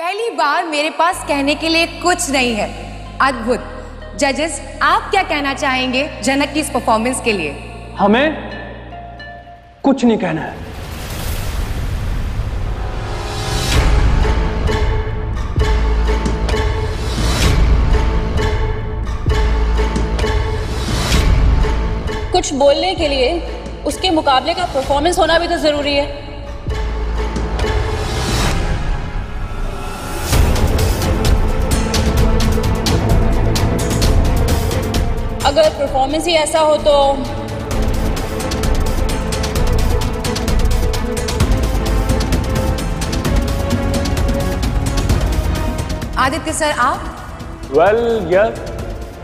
पहली बार मेरे पास कहने के लिए कुछ नहीं है। अद्भुत। जजेस, आप क्या कहना चाहेंगे झनक की इस परफॉर्मेंस के लिए? हमें कुछ नहीं कहना है। कुछ बोलने के लिए उसके मुकाबले का परफॉर्मेंस होना भी तो जरूरी है। अगर परफॉर्मेंस ही ऐसा हो तो आदित्य सर आप? Well yes,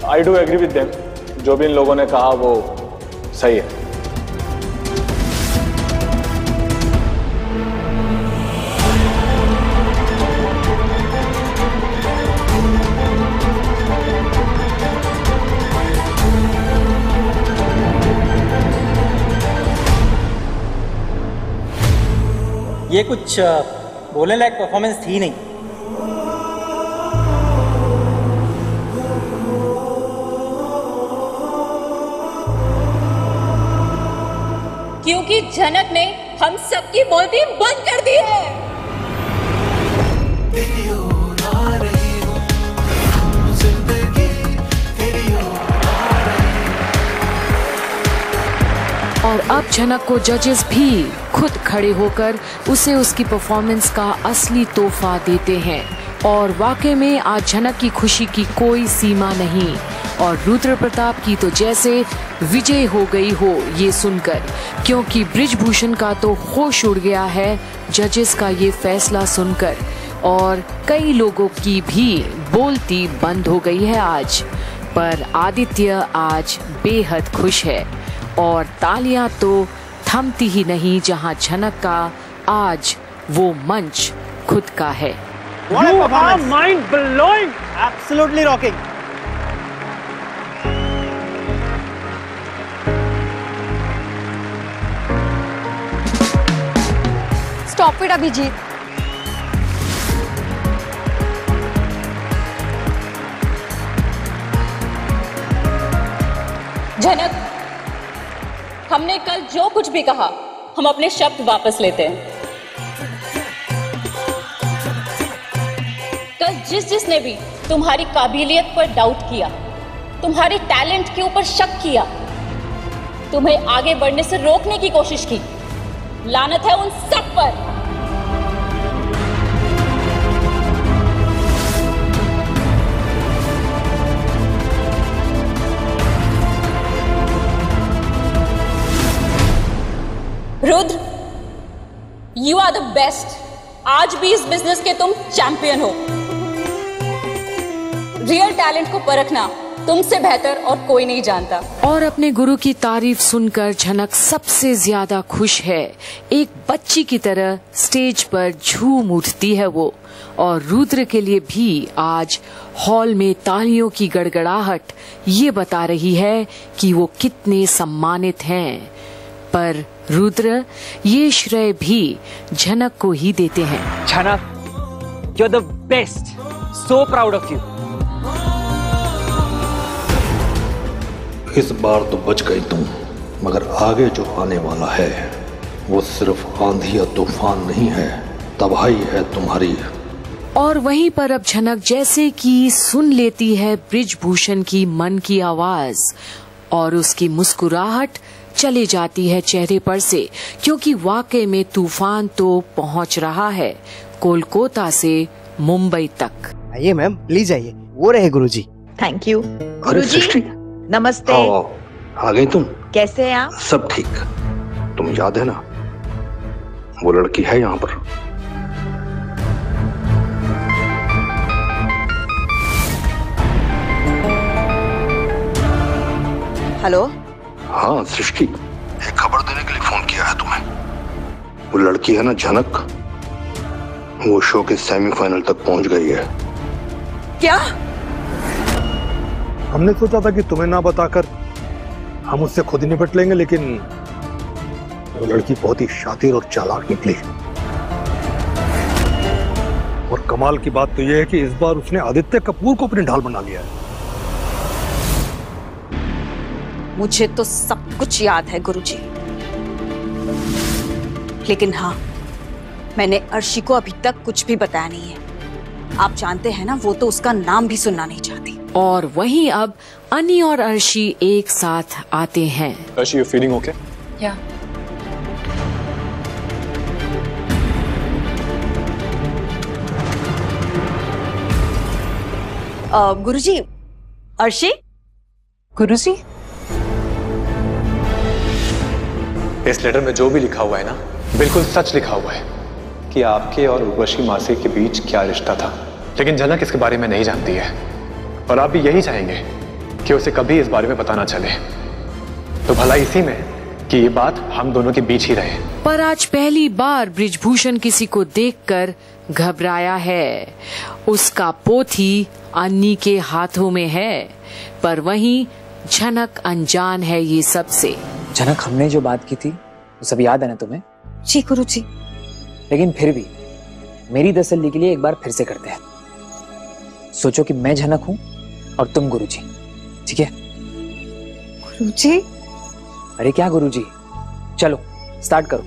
I do agree with them. जो भी इन लोगों ने कहा वो सही है। ये कुछ बोलने लायक परफॉर्मेंस थी नहीं। क्योंकि झनक ने हम सबकी बोलती बंद कर दी है। और अब झनक को जजेस भी खुद खड़े होकर उसे उसकी परफॉर्मेंस का असली तोहफा देते हैं। और वाकई में आज झनक की खुशी की कोई सीमा नहीं। और रूद्र प्रताप की तो जैसे विजय हो गई हो ये सुनकर, क्योंकि ब्रिजभूषण का तो होश उड़ गया है जजेस का ये फैसला सुनकर। और कई लोगों की भी बोलती बंद हो गई है आज। पर आदित्य आज बेहद खुश है और तालियां तो थमती ही नहीं जहां झनक का आज वो मंच खुद का है। You are mind blowing, absolutely rocking. Stop it Abhijit. झनक, हमने कल जो कुछ भी कहा हम अपने शब्द वापस लेते हैं। कल जिसने भी तुम्हारी काबिलियत पर डाउट किया, तुम्हारे टैलेंट के ऊपर शक किया, तुम्हें आगे बढ़ने से रोकने की कोशिश की, लानत है उन सब पर। Rudra, you are the best. आज भी इस बिजनेस के तुम चैंपियन हो। रियल टैलेंट को परखना तुमसे बेहतर और कोई नहीं जानता। और अपने गुरु की तारीफ सुनकर झनक सबसे ज्यादा खुश है। एक बच्ची की तरह स्टेज पर झूम उठती है वो। और रुद्र के लिए भी आज हॉल में तालियों की गड़गड़ाहट ये बता रही है कि वो कितने सम्मानित हैं। पर रुद्र ये श्रेय भी झनक को ही देते हैं। Jhanak, you are the best, so proud of you. इस बार तो बच गई तुम, मगर आगे जो आने वाला है वो सिर्फ आंधी या तूफान नहीं है, तबाही है तुम्हारी। और वहीं पर अब झनक जैसे कि सुन लेती है ब्रिजभूषण की मन की आवाज और उसकी मुस्कुराहट चली जाती है चेहरे पर से, क्योंकि वाकई में तूफान तो पहुंच रहा है कोलकाता से मुंबई तक। आइए मैम, प्लीज आइए। वो रहे गुरुजी। थैंक यू गुरुजी। नमस्ते। आ गई तुम? कैसे हैं आप? सब ठीक। तुम याद है ना वो लड़की है यहाँ पर? हेलो। हाँ सृष्टि, एक खबर देने के लिए फोन किया है तुम्हें। वो लड़की है ना झनक, वो शो के सेमीफाइनल तक पहुंच गई है। क्या? हमने सोचा था कि तुम्हें ना बताकर हम उससे खुद ही निपट लेंगे, लेकिन वो लड़की बहुत ही शातिर और चालाक निकली। और कमाल की बात तो यह है कि इस बार उसने आदित्य कपूर को अपनी ढाल बना लिया है। मुझे तो सब कुछ याद है गुरुजी, लेकिन हाँ, मैंने अर्शी को अभी तक कुछ भी बताया नहीं है। आप जानते हैं ना, वो तो उसका नाम भी सुनना नहीं चाहती। और वहीं अब अनी और अर्शी एक साथ आते हैं। Arshi, you feeling okay? Yeah. Guruji, Arshi, गुरुजी, इस लेटर में जो भी लिखा हुआ है ना, बिल्कुल सच लिखा हुआ है कि आपके और उर्वशी मासी के बीच क्या रिश्ता था, लेकिन झनक इसके बारे में नहीं जानती है और आप भी यही चाहेंगे कि उसे कभी इस बारे में पता ना चले। तो भला इसी में कि ये बात हम दोनों के बीच ही रहे। पर आज पहली बार बृजभूषण किसी को देखकर घबराया है। उसका पोथी अन्नी के हाथों में है, पर वहीं झनक अनजान है ये सबसे। झनक, हमने जो बात की थी वो सब याद है ना तुम्हें? जी गुरुजी। लेकिन फिर भी मेरी तसल्ली के लिए एक बार फिर से करते हैं। सोचो कि मैं झनक हूँ और तुम गुरुजी, ठीक है? गुरुजी? अरे क्या गुरुजी, चलो स्टार्ट करो।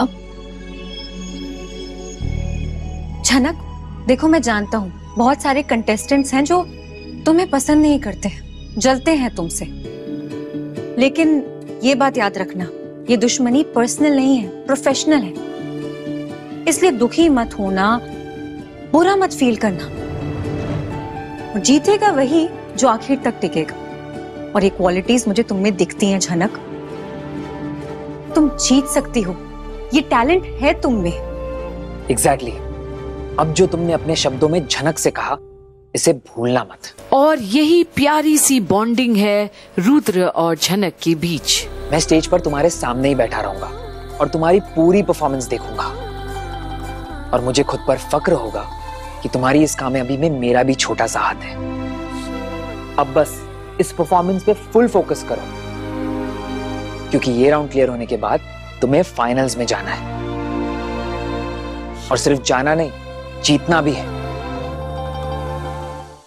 अब झनक, देखो मैं जानता हूँ बहुत सारे कंटेस्टेंट्स हैं जो तुम्हें पसंद नहीं करते, जलते हैं तुमसे, लेकिन ये बात याद रखना, ये दुश्मनी पर्सनल नहीं है, प्रोफेशनल है। इसलिए दुखी मत होना, बुरा मत फील करना। जीतेगा वही जो आखिर तक टिकेगा। और ये क्वालिटीज मुझे तुम में दिखती हैं झनक। तुम जीत सकती हो, ये टैलेंट है तुम में। एग्जैक्टली। अब जो तुमने अपने शब्दों में झनक से कहा, इसे भूलना मत। और यही प्यारी सी बॉन्डिंग है रुद्र और झनक के बीच। मैं स्टेज पर तुम्हारे सामने ही बैठा रहूंगा और तुम्हारी पूरी परफॉर्मेंस देखूंगा, और मुझे खुद पर फक्र होगा कि तुम्हारी इस कामयाबी में मेरा भी छोटा सा हाथ है। अब बस इस परफॉर्मेंस पे फुल फोकस करो, क्योंकि ये राउंड क्लियर होने के बाद तुम्हें फाइनल्स में जाना है, और सिर्फ जाना नहीं, जीतना भी है।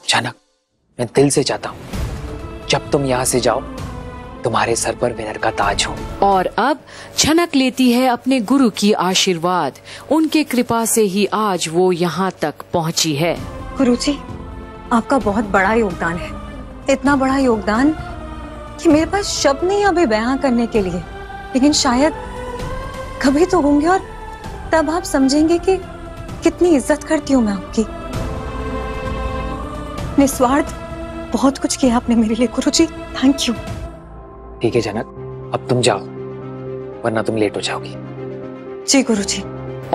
झनक, मैं दिल से चाहता हूँ जब तुम यहाँ से जाओ तुम्हारे सर पर विनर का ताज हो। और अब झनक लेती है अपने गुरु की आशीर्वाद। उनके कृपा से ही आज वो यहाँ तक पहुँची है। गुरुजी, आपका बहुत बड़ा योगदान है, इतना बड़ा योगदान कि मेरे पास शब्द नहीं अभी बयां करने के लिए, लेकिन शायद कभी तो होंगे और तब आप समझेंगे कि कितनी इज्जत करती हूँ मैं आपकी। निस्वार्थ बहुत कुछ किया आपने मेरे लिए गुरुजी, थैंक यू। ठीक है झनक, अब तुम जाओ वरना तुम लेट हो जाओगी। जी गुरुजी।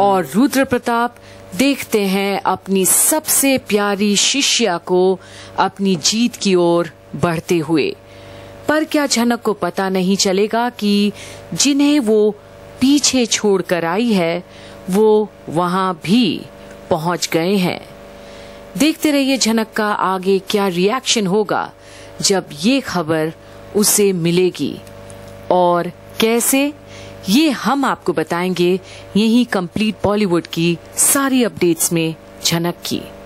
और रुद्र प्रताप देखते हैं अपनी सबसे प्यारी शिष्या को अपनी जीत की ओर बढ़ते हुए। पर क्या झनक को पता नहीं चलेगा कि जिन्हें वो पीछे छोड़कर आई है वो वहां भी पहुंच गए हैं। देखते रहिए झनक का आगे क्या रिएक्शन होगा जब ये खबर उसे मिलेगी, और कैसे, ये हम आपको बताएंगे यही कंप्लीट बॉलीवुड की सारी अपडेट्स में झनक की।